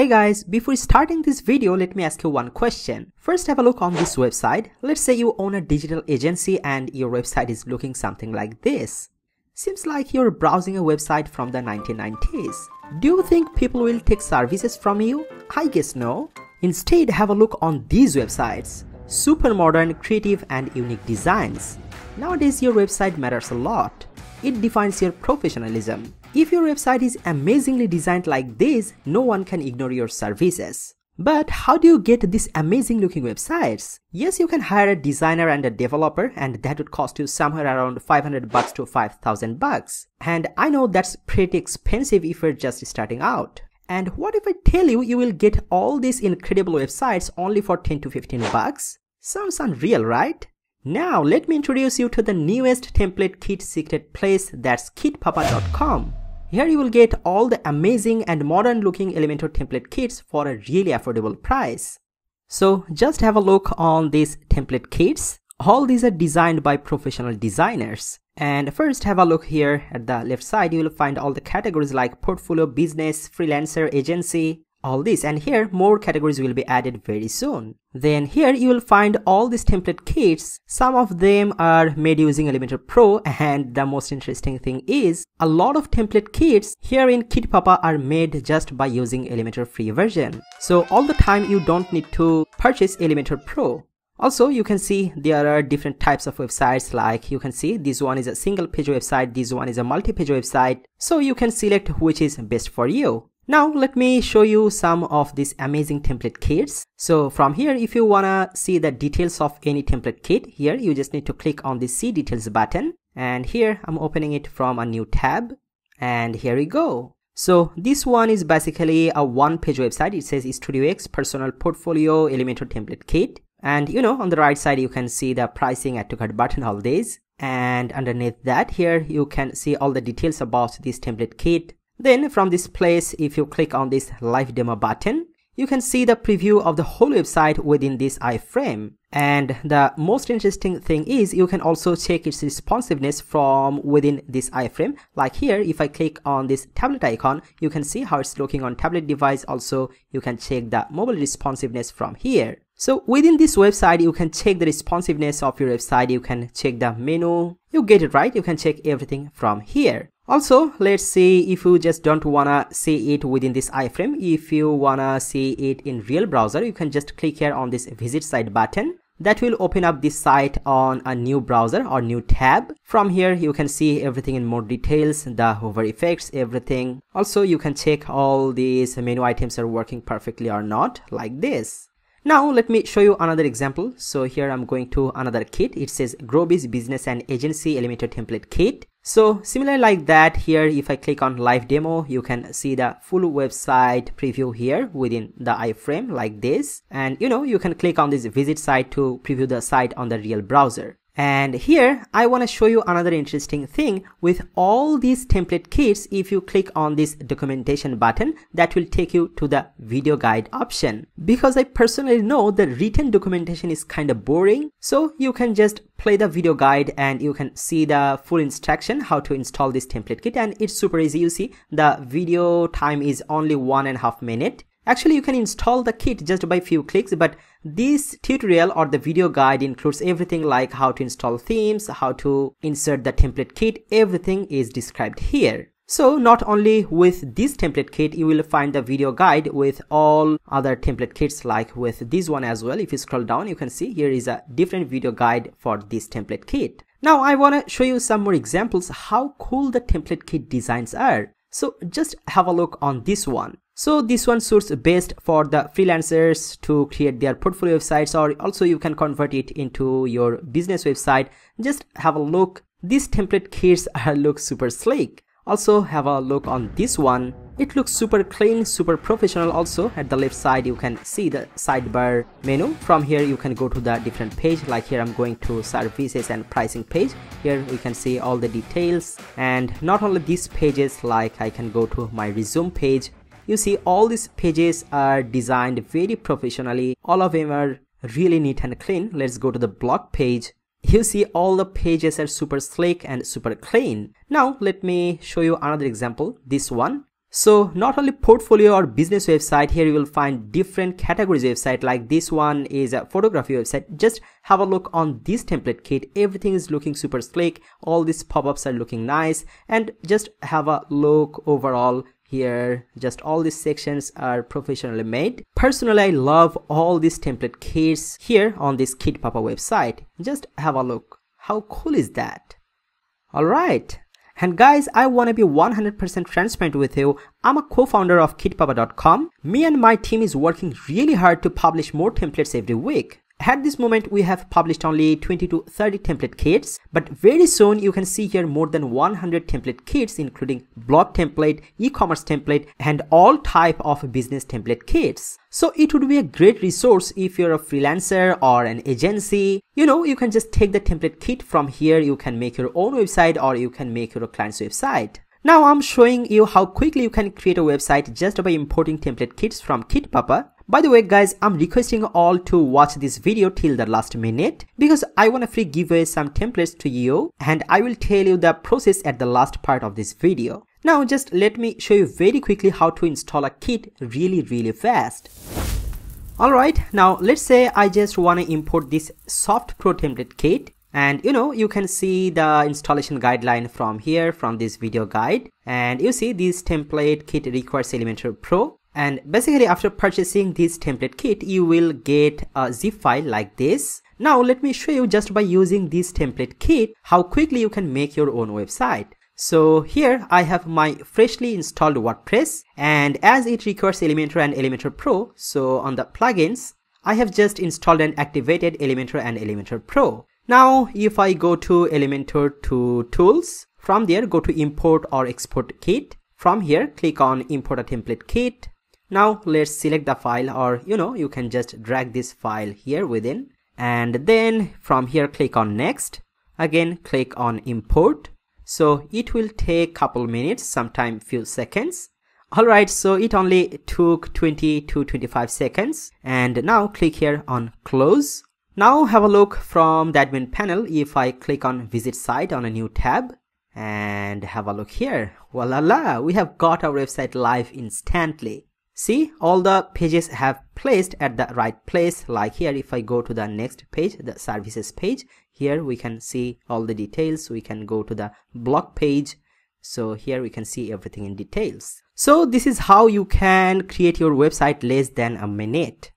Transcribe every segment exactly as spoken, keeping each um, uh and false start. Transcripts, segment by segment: Hey guys, before starting this video, let me ask you one question. First, have a look on this website. Let's say you own a digital agency and your website is looking something like this. Seems like you're browsing a website from the nineteen nineties. Do you think people will take services from you? I guess no. Instead, have a look on these websites. Super modern, creative and unique designs. Nowadays, your website matters a lot. It defines your professionalism. If your website is amazingly designed like this, no one can ignore your services. But how do you get these amazing looking websites? Yes, you can hire a designer and a developer, and that would cost you somewhere around five hundred bucks to five thousand bucks. And I know that's pretty expensive if you're just starting out. And what if I tell you you will get all these incredible websites only for ten to fifteen bucks? Sounds unreal, right? Now let me introduce you to the newest template kit secret place, that's Kit Papa dot com. Here you will get all the amazing and modern looking Elementor template kits for a really affordable price. So just have a look on these template kits. All these are designed by professional designers. And first, have a look here at the left side. You will find all the categories like portfolio, business, freelancer, agency, all this, and here more categories will be added very soon. Then here you will find all these template kits. Some of them are made using Elementor Pro, and the most interesting thing is a lot of template kits here in KitPapa are made just by using Elementor free version. So all the time you don't need to purchase Elementor Pro. Also, you can see there are different types of websites, like you can see this one is a single page website, this one is a multi-page website, so you can select which is best for you. Now let me show you some of these amazing template kits. So from here, if you wanna see the details of any template kit, here you just need to click on the see details button, and here I'm opening it from a new tab, and here we go. So this one is basically a one page website. It says Studio X personal portfolio Elementor template kit, and you know, on the right side you can see the pricing, add to cart button, all this, and underneath that here you can see all the details about this template kit. Then from this place, if you click on this live demo button, you can see the preview of the whole website within this iframe. And the most interesting thing is you can also check its responsiveness from within this iframe. Like here, if I click on this tablet icon, you can see how it's looking on tablet device. Also, you can check the mobile responsiveness from here. So within this website, you can check the responsiveness of your website. You can check the menu. You get it right. You can check everything from here. Also, let's see if you just don't wanna see it within this iframe. If you wanna see it in real browser, you can just click here on this visit site button. That will open up this site on a new browser or new tab. From here, you can see everything in more details, the hover effects, everything. Also, you can check all these menu items are working perfectly or not, like this. Now let me show you another example. So here I'm going to another kit. It says Grobiz Business and Agency Elementor Template Kit. So similar like that, here if I click on live demo, you can see the full website preview here within the iframe like this. And you know, you can click on this visit site to preview the site on the real browser. And here I want to show you another interesting thing with all these template kits. If you click on this documentation button, that will take you to the video guide option, because I personally know the written documentation is kind of boring. So you can just play the video guide and you can see the full instruction how to install this template kit, and it's super easy. You see the video time is only one and a half minute. Actually, you can install the kit just by few clicks, but this tutorial or the video guide includes everything like how to install themes, how to insert the template kit, everything is described here. So not only with this template kit, you will find the video guide with all other template kits, like with this one as well. If you scroll down, you can see here is a different video guide for this template kit. Now I want to show you some more examples how cool the template kit designs are. So just have a look on this one. So this one suits best for the freelancers to create their portfolio websites, or also you can convert it into your business website. Just have a look. These template kits look super sleek. Also have a look on this one. It looks super clean, super professional. Also at the left side, you can see the sidebar menu. From here, you can go to the different page. Like here, I'm going to services and pricing page. Here we can see all the details. And not only these pages, like I can go to my resume page. You see all these pages are designed very professionally. All of them are really neat and clean. Let's go to the blog page. You see all the pages are super slick and super clean. Now let me show you another example. This one. So not only portfolio or business website, here you will find different categories website, like this one is a photography website. Just have a look on this template kit. Everything is looking super slick. All these pop-ups are looking nice, and just have a look overall here. Just all these sections are professionally made. Personally, I love all these template kits here on this KitPapa website. Just have a look. How cool is that? All right. And guys, I want to be one hundred percent transparent with you. I'm a co-founder of KitPapa dot com. Me and my team is working really hard to publish more templates every week. At this moment, we have published only twenty to thirty template kits, but very soon you can see here more than one hundred template kits, including blog template, e-commerce template, and all type of business template kits. So it would be a great resource if you're a freelancer or an agency. You know, you can just take the template kit from here. You can make your own website, or you can make your client's website. Now I'm showing you how quickly you can create a website just by importing template kits from KitPapa. By the way guys, I'm requesting all to watch this video till the last minute, because I wanna free give away some templates to you, and I will tell you the process at the last part of this video. Now just let me show you very quickly how to install a kit really really fast. Alright, now let's say I just wanna import this Soft Pro template kit, and you know, you can see the installation guideline from here, from this video guide, and you see this template kit requires Elementor Pro. And basically after purchasing this template kit, you will get a zip file like this. Now let me show you just by using this template kit how quickly you can make your own website. So here I have my freshly installed WordPress, and as it requires Elementor and Elementor Pro, so on the plugins, I have just installed and activated Elementor and Elementor Pro. Now if I go to Elementor to Tools, from there go to Import or Export Kit, from here click on Import a Template Kit. Now let's select the file, or you know, you can just drag this file here within, and then from here click on Next, again click on Import. So it will take couple minutes, sometime few seconds. Alright, so it only took twenty to twenty-five seconds, and now click here on Close. Now have a look from the admin panel. If I click on Visit Site on a new tab, and have a look here, voila, we have got our website live instantly. See, all the pages have placed at the right place, like here if I go to the next page, the services page, here we can see all the details. We can go to the blog page, so here we can see everything in details. So this is how you can create your website less than a minute.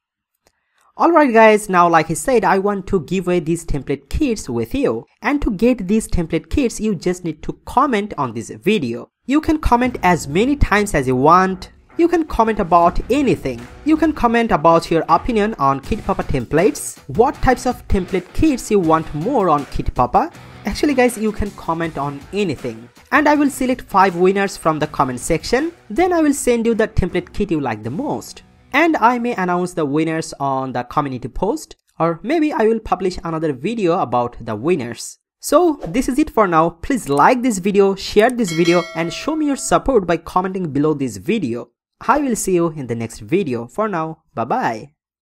Alright guys, now like I said, I want to give away these template kits with you, and to get these template kits you just need to comment on this video. You can comment as many times as you want. You can comment about anything. You can comment about your opinion on KitPapa templates, what types of template kits you want more on KitPapa. Actually guys, you can comment on anything, and I will select five winners from the comment section. Then I will send you the template kit you like the most, and I may announce the winners on the community post, or maybe I will publish another video about the winners. So this is it for now. Please like this video, share this video, and show me your support by commenting below this video. I will see you in the next video. For now, bye bye.